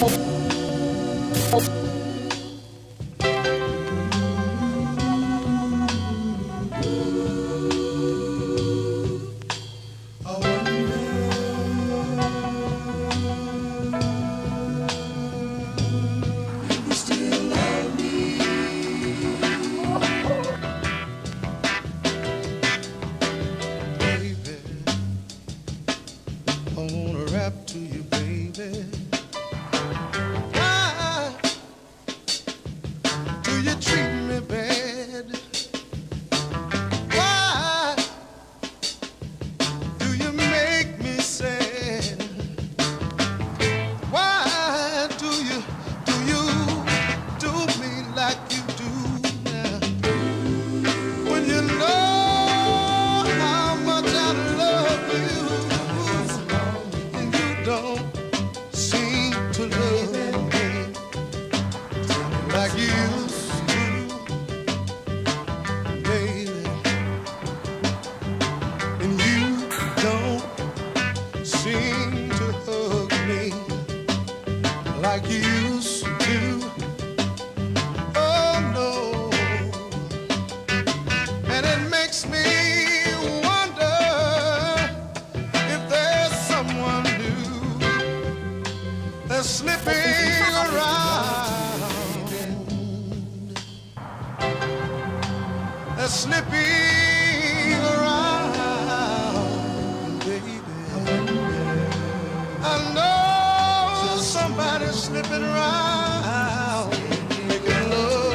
Slipping around, they're slipping around, baby. I know somebody's slipping around, making love,